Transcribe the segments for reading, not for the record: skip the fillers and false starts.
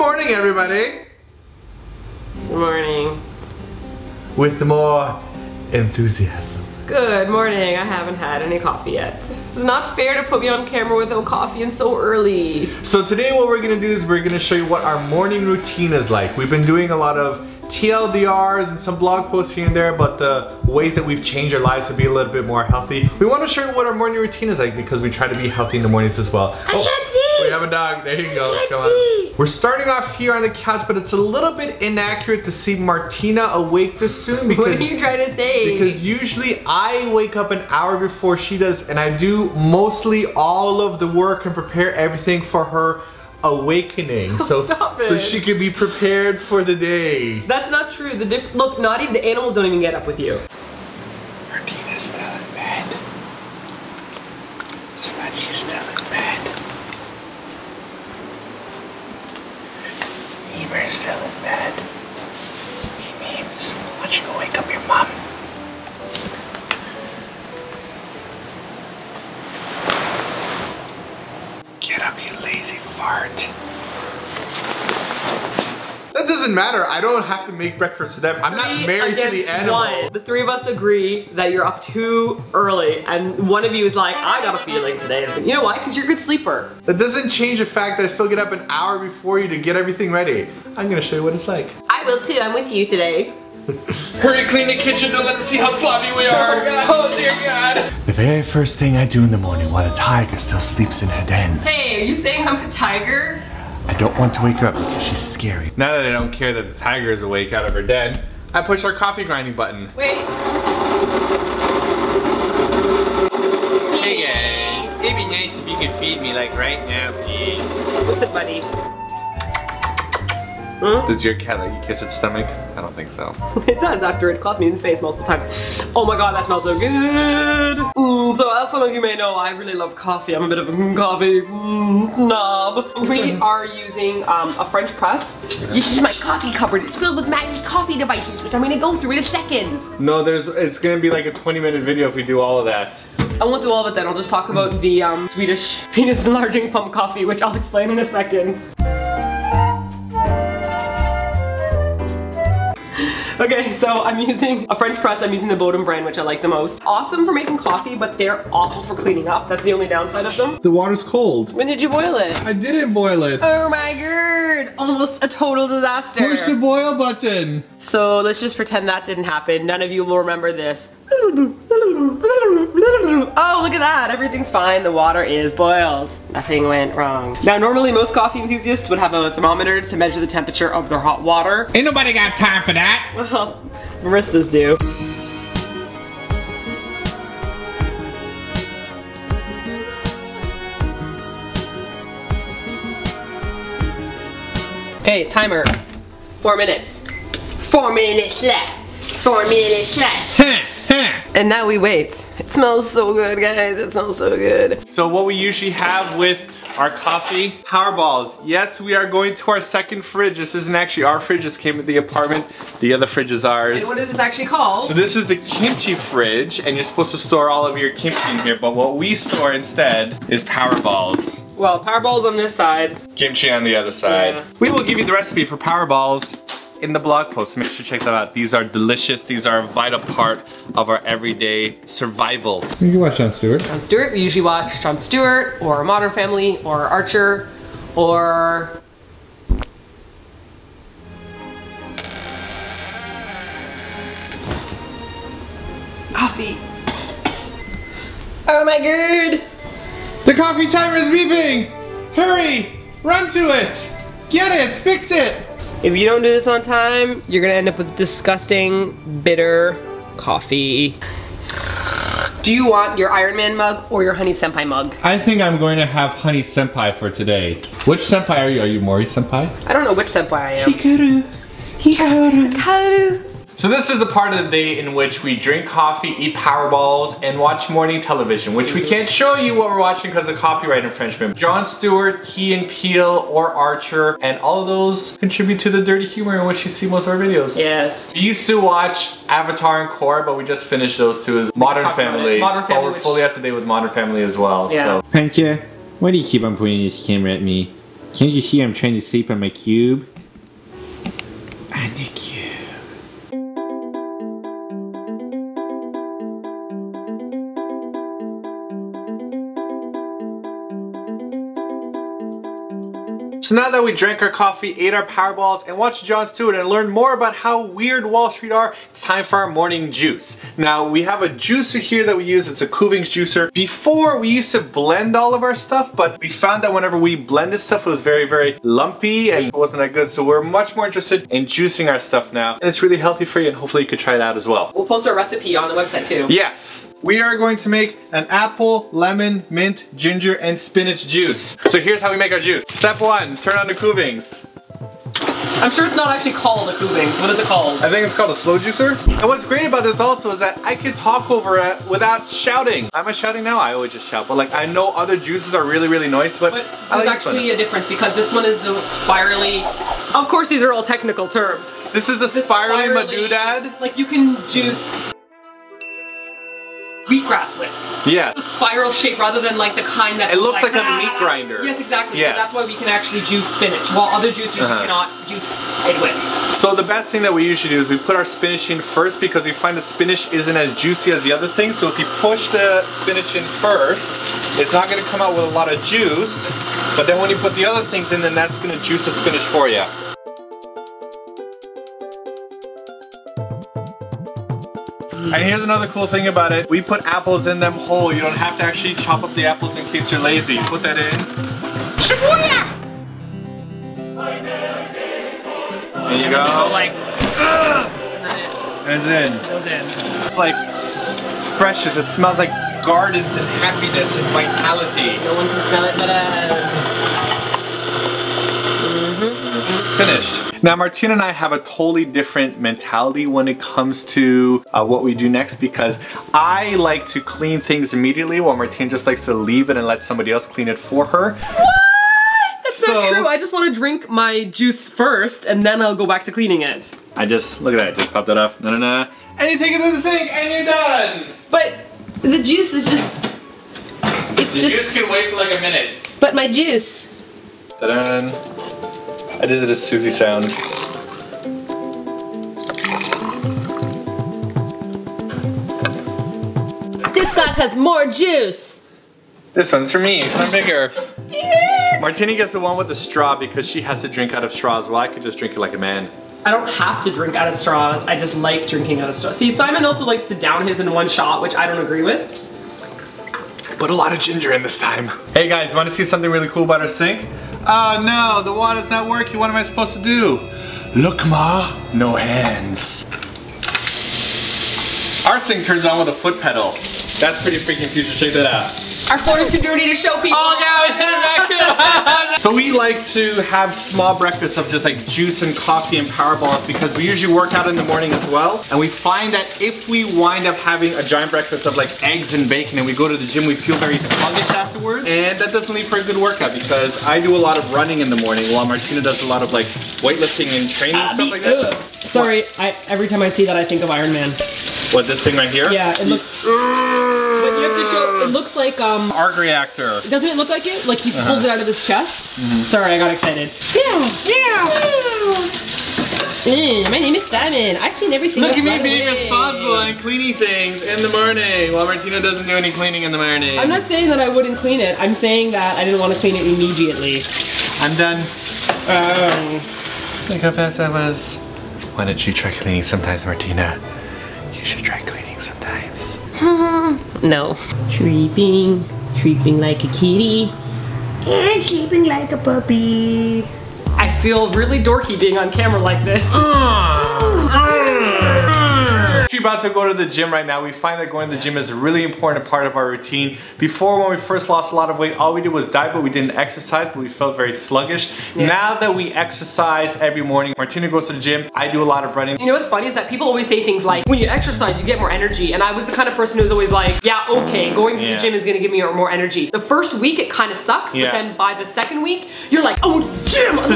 morning, everybody. Good morning. With more enthusiasm. Good morning. I haven't had any coffee yet. It's not fair to put me on camera without coffee and so early. So today what we're gonna do is we're gonna show you what our morning routine is like. We've been doing a lot of TLDRs and some blog posts here and there, but the ways that we've changed our lives to be a little bit more healthy. We want to share what our morning routine is like because we try to be healthy in the mornings as well. I can't see! We have a dog. There you go. Come on. We're starting off here on the couch, but it's a little bit inaccurate to see Martina awake this soon because... What are you trying to say? Because usually I wake up an hour before she does, and I do mostly all of the work and prepare everything for her awakening, so she can be prepared for the day. That's not true. Look, not even the animals don't even get up with you. Martina's still in bed. Smudgy's still in bed. Eber's still in bed. He means, why don't you go wake up your mom? Get up, you lazy fart. That doesn't matter. I don't have to make breakfast for them. I'm not married to the animal. One. The three of us agree that you're up too early, and one of you is like, I got a feeling today. You know why? Because you're a good sleeper. That doesn't change the fact that I still get up an hour before you to get everything ready. I'm gonna show you what it's like. I will too. I'm with you today. Hurry, clean the kitchen, don't let them see how sloppy we are. Oh, dear God. The very first thing I do in the morning while a tiger still sleeps in her den. Hey, are you saying I'm a tiger? I don't want to wake her up because she's scary. Now that I don't care that the tiger is awake out of her den, I push our coffee grinding button. Wait. Hey guys, it'd be nice if you could feed me like right now, please. What's the buddy? Hmm? Does your cat let you kiss its stomach? I don't think so. It does after it claws me in the face multiple times. Oh my god, that smells so good! So as some of you may know, I really love coffee. I'm a bit of a coffee snob. We are using a French press. You see my coffee cupboard. It's filled with Maggie's coffee devices, which I'm gonna go through in a second. No, it's gonna be like a 20-minute video if we do all of that. I won't do all of it then. I'll just talk about the Swedish penis enlarging pump coffee, which I'll explain in a second. Okay, so I'm using a French press. I'm using the Bodum brand, which I like the most. Awesome for making coffee, but they're awful for cleaning up. That's the only downside of them. The water's cold. When did you boil it? I didn't boil it. Oh my god. Almost a total disaster. Push the boil button. So let's just pretend that didn't happen. None of you will remember this. Oh, look at that. Everything's fine. The water is boiled. Nothing went wrong. Now, normally most coffee enthusiasts would have a thermometer to measure the temperature of their hot water. Ain't nobody got time for that. Well, baristas do. Okay, timer. 4 minutes. 4 minutes left. 4 minutes left. And now we wait. It smells so good, guys. It smells so good. So what we usually have with our coffee, Powerballs. Yes, we are going to our second fridge. This isn't actually our fridge. This came at the apartment. The other fridge is ours. And what is this actually called? So this is the kimchi fridge, and you're supposed to store all of your kimchi in here, but what we store instead is Powerballs. Well, Powerballs on this side. Kimchi on the other side. Yeah. We will give you the recipe for Powerballs in the blog post. Make sure to check that out. These are delicious. These are a vital part of our everyday survival. You can watch Jon Stewart. Jon Stewart. We usually watch Jon Stewart or Modern Family or Archer or... coffee. Oh my god! The coffee timer is beeping! Hurry! Run to it! Get it! Fix it! If you don't do this on time, you're gonna end up with disgusting, bitter coffee. Do you want your Iron Man mug or your Honey Senpai mug? I think I'm going to have Honey Senpai for today. Which Senpai are you? Are you Mori Senpai? I don't know which Senpai I am. Hikaru. Hikaru. Hikaru. So this is the part of the day in which we drink coffee, eat Powerballs, and watch morning television, which we can't show you what we're watching because of copyright infringement. Jon Stewart, Key and Peele, or Archer, and all of those contribute to the dirty humor in which you see most of our videos. Yes. We used to watch Avatar and Korra, but we just finished those two as Modern Family. Modern Family. But we're fully up to date with Modern Family as well. Yeah. So. Pankia, why do you keep on pointing your camera at me? Can't you see I'm trying to sleep on my cube? On the cube. So now that we drank our coffee, ate our Powerballs, and watched Jon Stewart and learned more about how weird Wall Street are, it's time for our morning juice. Now we have a juicer here that we use, it's a Kuvings juicer. Before we used to blend all of our stuff, but we found that whenever we blended stuff it was very lumpy and it wasn't that good, so we're much more interested in juicing our stuff now. And it's really healthy for you and hopefully you could try it out as well. We'll post our recipe on the website too. Yes. We are going to make an apple, lemon, mint, ginger, and spinach juice. So here's how we make our juice. Step one, turn on the Kuvings. I'm sure it's not actually called a Kuvings. What is it called? I think it's called a slow juicer. And what's great about this also is that I can talk over it without shouting. Am I shouting now? I always just shout. But like, I know other juices are really noisy, but I like this one. There's actually a difference because this one is the spirally... Of course these are all technical terms. This is the spirally madoodad. Like you can juice... wheatgrass with. Yeah. The spiral shape rather than like the kind that... It looks like a meat grinder. Yes, exactly. Yes. So that's why we can actually juice spinach, while other juicers you cannot juice it with. So the best thing that we usually do is we put our spinach in first because we find that spinach isn't as juicy as the other things. So if you push the spinach in first, it's not going to come out with a lot of juice. But then when you put the other things in, then that's going to juice the spinach for you. And here's another cool thing about it. We put apples in them whole. You don't have to actually chop up the apples in case you're lazy. Put that in. There you go. And it's in. It's like fresh as it smells like gardens and happiness and vitality. No one can smell it but us. Finished. Now Martina and I have a totally different mentality when it comes to what we do next, because I like to clean things immediately while Martina just likes to leave it and let somebody else clean it for her. What? That's not true. I just want to drink my juice first and then I'll go back to cleaning it. I just, look at that, just popped that off. Na-na-na. And you take it to the sink and you're done. But the juice is just, it's the just. The juice can wait for like a minute. But my juice. Ta-da. I did it as Susie sound. This glass has more juice. This one's for me, I'm bigger. Yeah. Martina gets the one with the straw because she has to drink out of straws. Well, I could just drink it like a man. I don't have to drink out of straws. I just like drinking out of straws. See, Simon also likes to down his in one shot, which I don't agree with. Put a lot of ginger in this time. Hey guys, want to see something really cool about our sink? Oh no, the water's not working. What am I supposed to do? Look, Ma, no hands. Our sink turns on with a foot pedal. That's pretty freaking future. Check that out. Our floor's too dirty to show people. Oh no, it's in the back. So we like to have small breakfasts of just like juice and coffee and Powerballs because we usually work out in the morning as well. And we find that if we wind up having a giant breakfast of like eggs and bacon and we go to the gym, we feel very sluggish afterwards. And that doesn't leave for a good workout because I do a lot of running in the morning while Martina does a lot of like weightlifting and training and stuff like that. Sorry, every time I see that I think of Iron Man. What, this thing right here? Yeah, it looks... But you have to show, it looks like arc reactor. Doesn't it look like it? Like he pulled it out of his chest? Sorry, I got excited. My name is Simon. I clean everything. Look at me being responsible and cleaning things in the morning while Martina doesn't do any cleaning in the morning. I'm not saying that I wouldn't clean it. I'm saying that I didn't want to clean it immediately. I'm done. Look how fast that was. Why don't you try cleaning sometimes, Martina? You should try cleaning sometimes. No. Sleeping, sleeping like a kitty, and sleeping like a puppy. I feel really dorky being on camera like this. We're about to go to the gym right now. We find that going to the gym is a really important part of our routine. Before, when we first lost a lot of weight, all we did was diet, but we didn't exercise, but we felt very sluggish. Now that we exercise every morning, Martina goes to the gym, I do a lot of running. You know what's funny is that people always say things like, when you exercise, you get more energy. And I was the kind of person who was always like, yeah, okay, going to the gym is gonna give me more energy. The first week, it kind of sucks, but then by the second week, you're like, oh, gym, I'm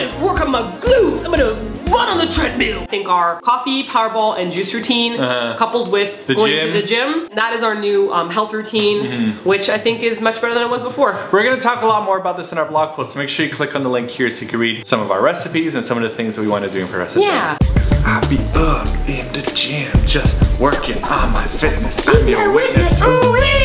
gonna work on my glutes, I'm gonna run on the treadmill. think our coffee, Powerball, and juice routine coupled with going to the gym. That is our new health routine, which I think is much better than it was before. We're going to talk a lot more about this in our blog post, so make sure you click on the link here so you can read some of our recipes and some of the things that we want to do for the rest of the day. I be up in the gym, just working on my fitness. I'm your witness.